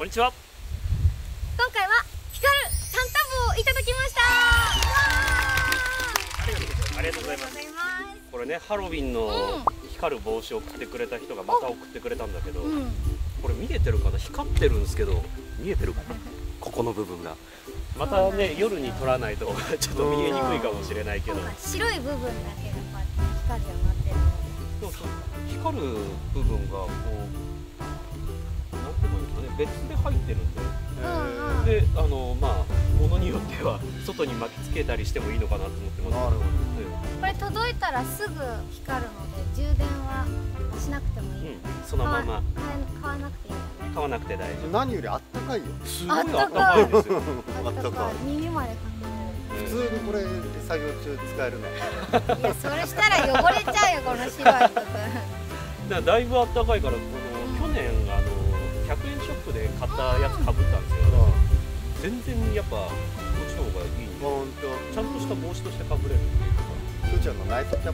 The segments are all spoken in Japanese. こんにちは。今回は光るサンタ帽をいただきました。ありがとうございます。これね、ハロウィンの光る帽子を送ってくれた人がまた送ってくれたんだけど、これ見えてるかな、光ってるんですけど見えてるかな、ここの部分がまたね、夜に撮らないとちょっと見えにくいかもしれないけど、白い部分だけが光がなってる。光る部分がこうなんていうのね、別で入ってるんで、で、まあものによっては外に巻きつけたりしてもいいのかなと思ってます。これ届いたらすぐ光るので充電はしなくてもいい。そのまま買わなくていい。買わなくて大丈夫。何よりあったかいよ。すごいあったかいですよ。あったかい。耳までかける。普通にこれ作業中使えるの。いや、それしたら汚れちゃうよ、この白い部分。だいぶあったかいから、この去年100円ショップで買ったやつかぶったんですけど、全然やっぱこっちの方がいい。本当。ちゃんとした帽子としてかぶれるっていうか。ふーちゃんのナイトキャ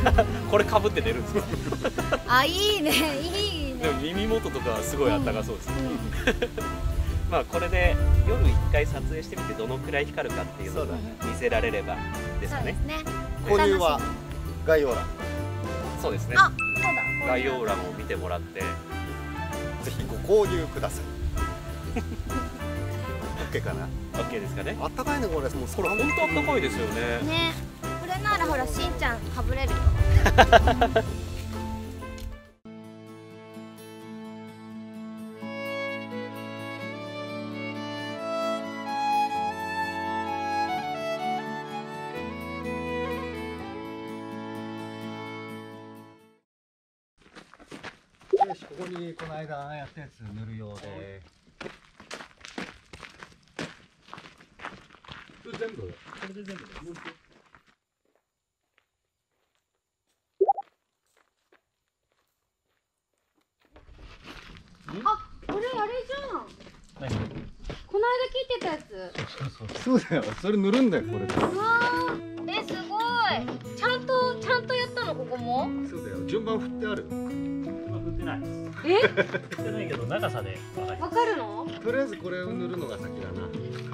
ップでも。これかぶって出るんですよ。あ、いいね、いい。でも耳元とかはすごいあったかそうですね。まあこれで夜1回撮影してみてどのくらい光るかっていうのが見せられればですね。購入は概要欄。そうですね。あ、そうだ。概要欄を見てもらってぜひご購入ください。OK かな。OK ですかね。あったかいねこれ。もうこれ本当あったかいですよね。ね。これならほらしんちゃんかぶれるよ。ここにこの間やったやつ塗るようで、これ全部、これで全部。あ、これあれじゃん。はい、この間切ってたやつ。そうだよ、それ塗るんだよ、これ。うわー、すごい。ちゃんとやったの、ここも。そうだよ、順番振ってある。振ってないけど長さでわかるの？とりあえずこれを塗るのが先だな。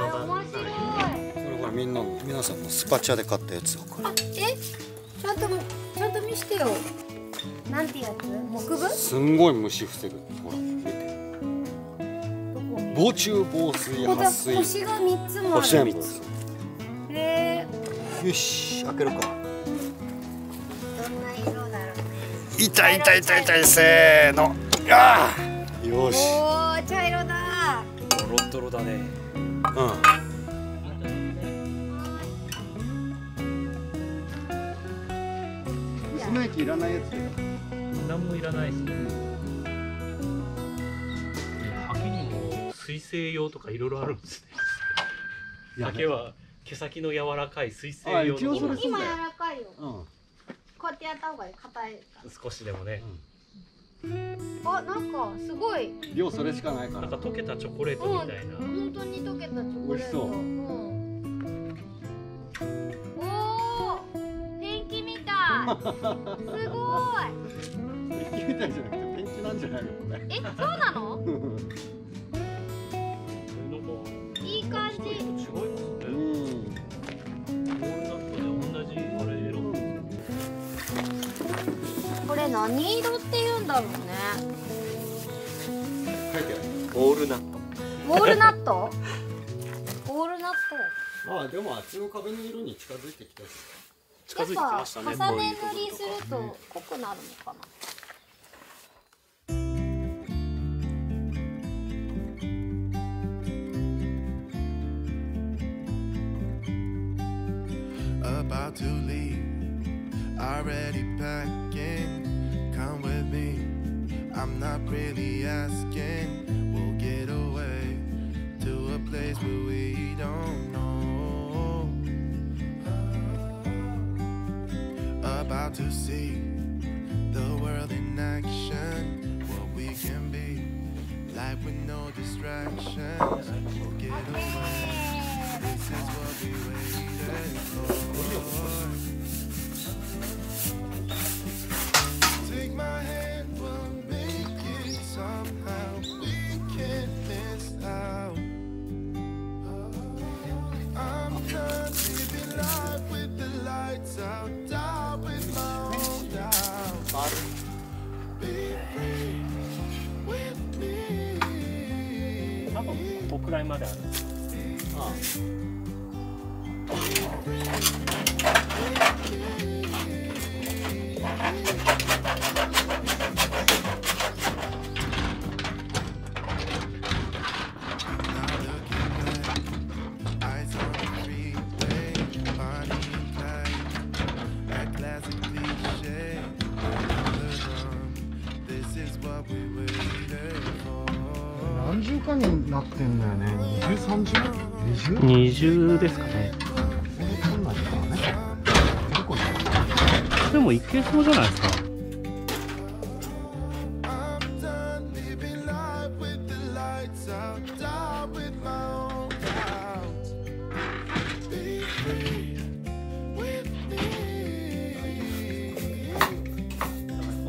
あ、面白い。これほら皆さんのスパチャで買ったやつをこれ。あ、ちゃんと見してよ。なんてやつ？木部？すんごい虫防ぐ。ほら見て。防虫防水撥水。星が3つもある。星が3つ。よし、開けるか。痛い、せーの、ああ、よし。おお、茶色だ。ドロドロだね。うん。砂液いらないやつだよ。何もいらないですね。竹にも水性用とかいろいろあるんですね。竹は毛先の柔らかい水性用のもの。今柔らかいよ。うん。こうやってやった方が硬いから少しでもね、うん、あ、なんかすごい量それしかないから、なんか溶けたチョコレートみたいな、本当に溶けたチョコレート、おおー、ペンキみたい。すごい。ペンキみたいじゃなくてペンキなんじゃないのこれ。え、そうなの？いい感じ。何色って言うんだろうね。書いてある。ウォールナット。まあでもあっちの壁の色に近づいてきた。近づいてきましたね。やっぱ重ね塗りすると濃くなるのかな。About to leave, already packing.Come with me, I'm not really asking. We'll get away to a place where we don't know. About to see the world in action. What we can be, life with no distractions. We'll get away. This is what we waited for.My hand will make it somehow. We can こくらいまである。あ何十かになってんだよね。20ですかね。でもいけそうじゃないですか。こ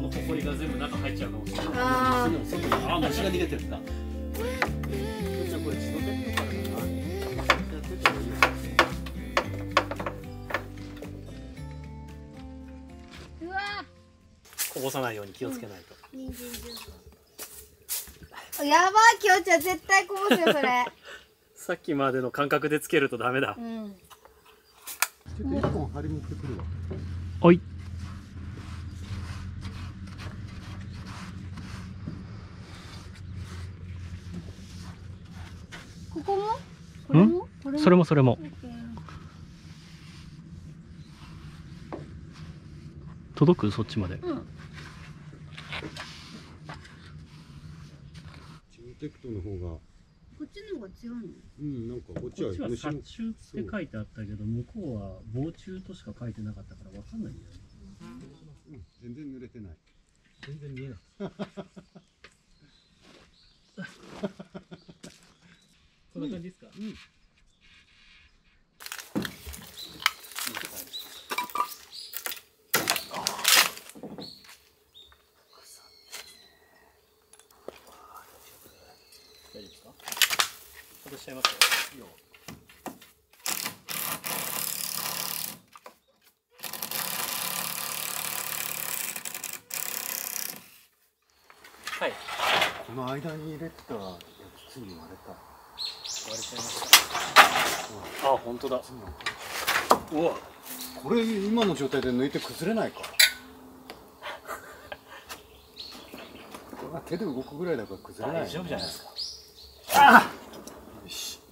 の埃が全部中入っちゃうかもしれない。ああ、虫が逃げてるんだ。こぼさないように気をつけないと。やばい、きよちゃん絶対こぼすよそれ。さっきまでの感覚でつけるとダメだ。ちょっと1本張り持ってくるわ。はい。ここもこれもこれもそれもそれも届く。そっちまで。テクトの方がこっちの方が強いの。なんかこっちは殺虫って書いてあったけど、向こうは防虫としか書いてなかったからわかんないんだよね。全然濡れてない。全然見えない。こんな感じですか？外しちゃいますよ。はい。この間に入れてたやつ、ついに割れた。割れちゃいました。あ、本当だ。うわ、これ今の状態で抜いて崩れないか。これは手で動くぐらいだから崩れない。大丈夫じゃないですか。ああ。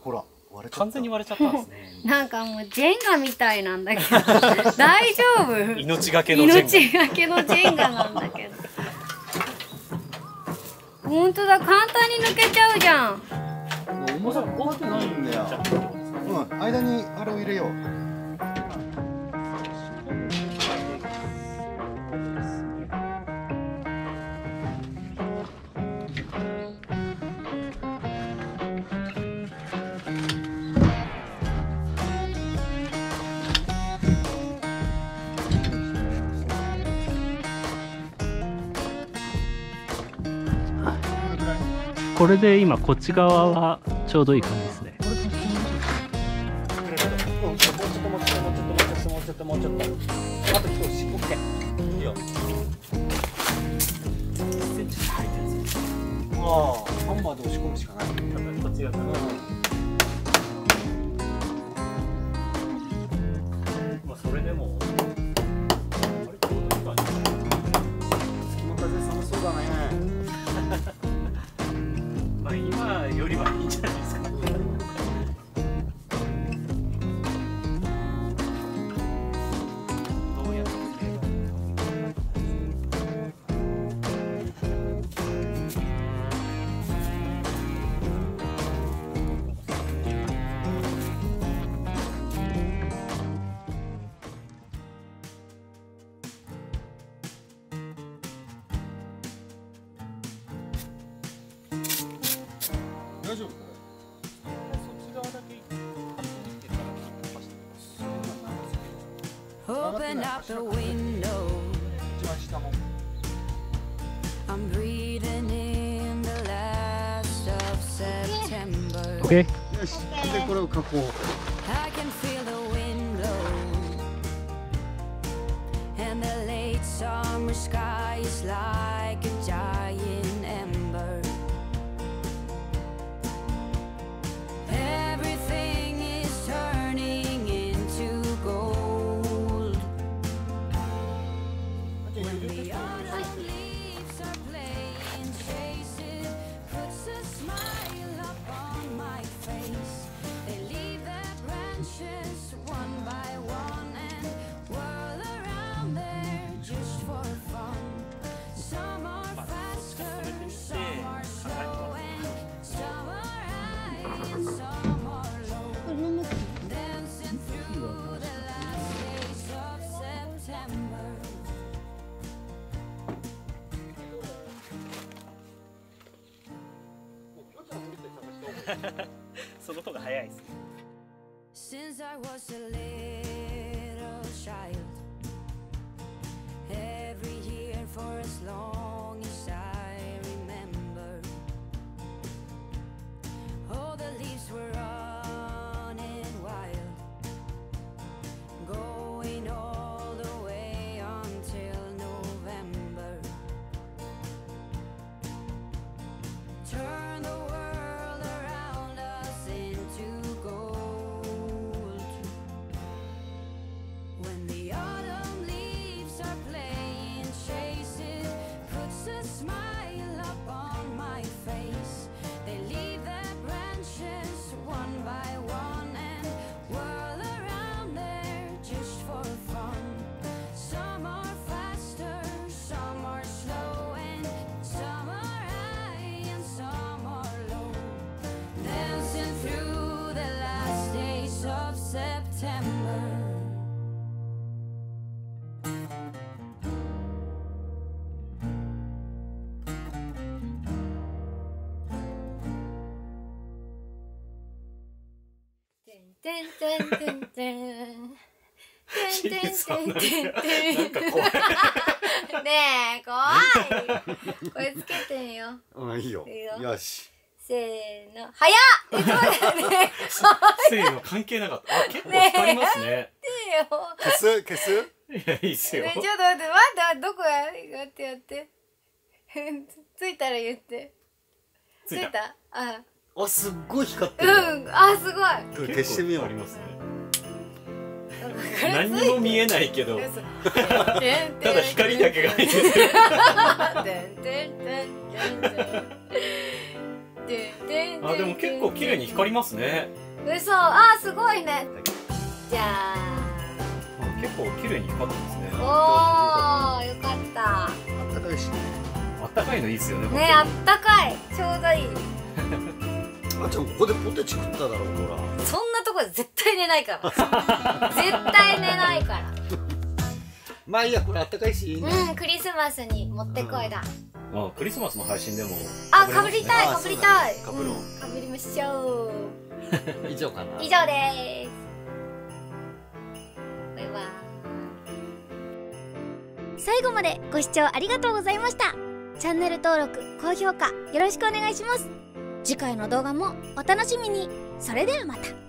ほら、割れちゃった。完全に割れちゃったんですね。なんかもうジェンガみたいなんだけど、大丈夫？命がけのジェンガ。命がけのジェンガなんだけど。本当だ、簡単に抜けちゃうじゃん。重さ変わってないんだよ。間にあれを入れよう。これで今こっち側はちょうどいい感じですね。ハンマーで押し込むしかない。こっち側まあそれでも。隙間風寒そうだね。まあ今よりはいいんじゃないですか。どうやって大丈夫？そっち側だけよし、でこれを加工。その方が早いですね。ねえ、怖い。これつけてんよ。うん、いいよ。よし。せーの、早っ。せーの、関係なかった。あ、結構光りますね。消す。いや、いいっすよ。ちょっと待って、どこや、やって。ついたら言って。ついた。あ。あ、すっごい光ってる。うん、あ、すごい。消してみよう。ありますね。何も見えないけどただ光だけが入ってる。あ、でも結構綺麗に光りますね。嘘、あ、すごいね。じゃあ結構綺麗に光ってますね。おお、よかった。あったかいしね。あったかいのいいですよね。ね、あったかい、ちょうどいい。あちゃん、ここでポテチ食っただろう。ほら、そんなとこで絶対寝ないから。絶対寝ないから。まあいいや、これあったかいしいいね。うん、クリスマスに持ってこいだ。あ、クリスマスの配信でもあ、かぶりたい、かぶりたい。かぶろう、かぶりましょう。以上かな。以上です。バイバイ。最後までご視聴ありがとうございました。チャンネル登録、高評価よろしくお願いします。次回の動画もお楽しみに。それではまた。